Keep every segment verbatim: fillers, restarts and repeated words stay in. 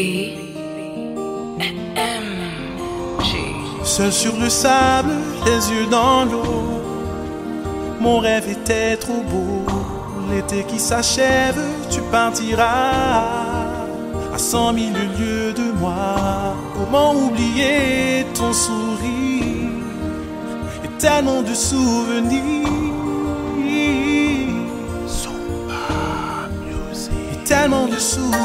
B M G. Seul sur le sable, les yeux dans l'eau, mon rêve était trop beau. L'été qui s'achève, tu partiras à cent mille lieues de moi. Comment oublier ton sourire et tellement de souvenirs, et tellement de souvenirs.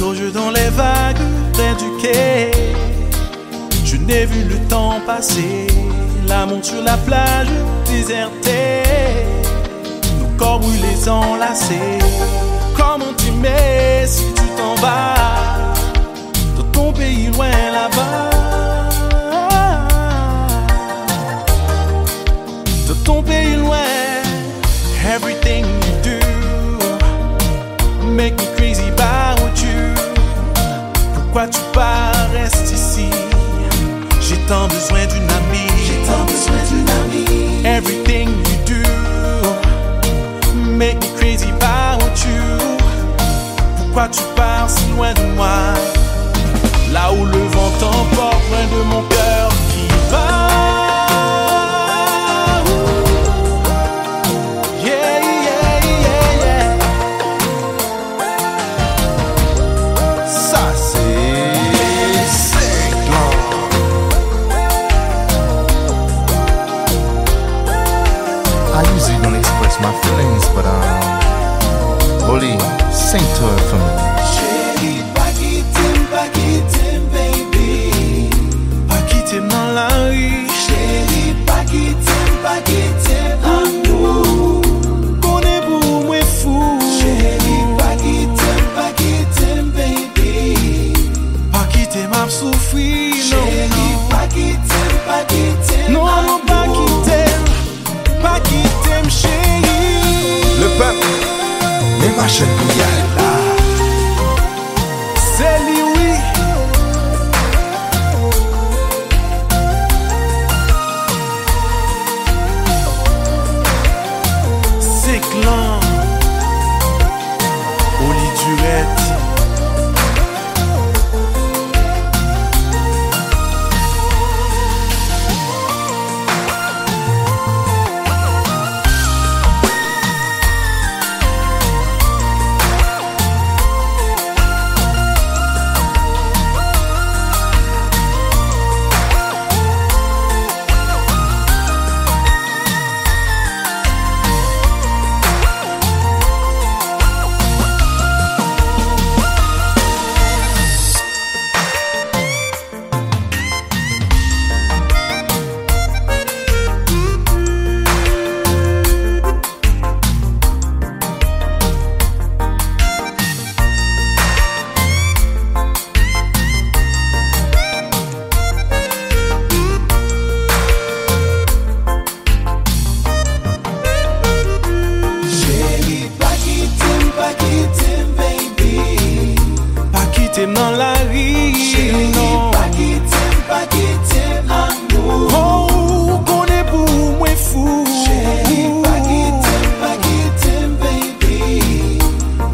Nos jeux dans les vagues près du quai, je n'ai vu le temps passer. L'amour sur la plage désertée, nos corps brûlés enlacés. Comment t'aimer si tu t'en vas dans ton pays loin là-bas, dans ton pays loin. Everything you do make me crazy by what you. Pourquoi tu pars, reste ici? J'ai tant besoin d'une amie, j'ai tant besoin d'une amie. Everything you do make me crazy by what you. Pourquoi tu pars si loin de moi? Là où le vent t'emporte, loin de mon cœur qui bat. I usually don't express my feelings, but um, Oli, sing to her for me. Chérie, pa kite'm, pa kite'm, baby. Pa kite'm dans la rue. Chérie, pa kite'm, pa kite'm, amour. Qu'on est pour moi fou. Chérie, pa kite'm, pa kite'm, baby. Pa kite'm, m'a souffrir, non. Chérie, pa kite'm, pa kite'm, non, non, pa kite'm. Pa kite'm chérie. Le peuple n'est pas chez là. C'est lui, oui. C'est clan au lit du rêve. Dans la vie, chérie, non. Pa kite'm, pa kite'm, amour. Oh, qu'on est pour moi fou. Chérie, pa kite'm, pa kite'm, baby.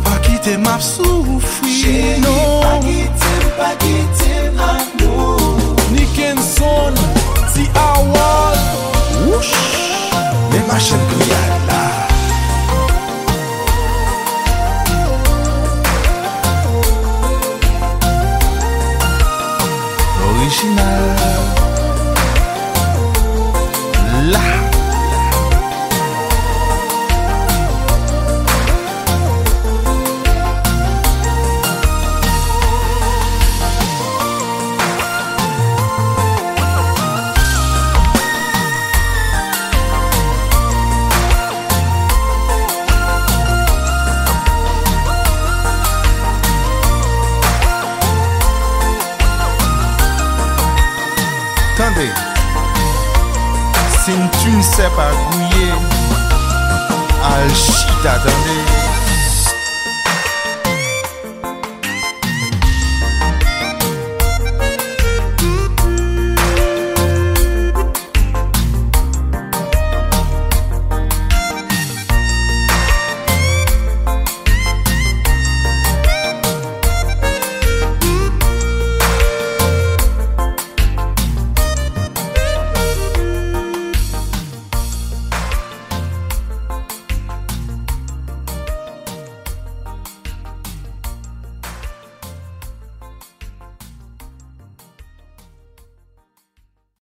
Pa kite'm, m'a souffri, chérie, non. Pa kite'm, pa kite'm, amour. Nickenson, si awal. Wouch, les machines brillantes là. La attendez, si tu ne sais pas gouiller, al shit, attendez.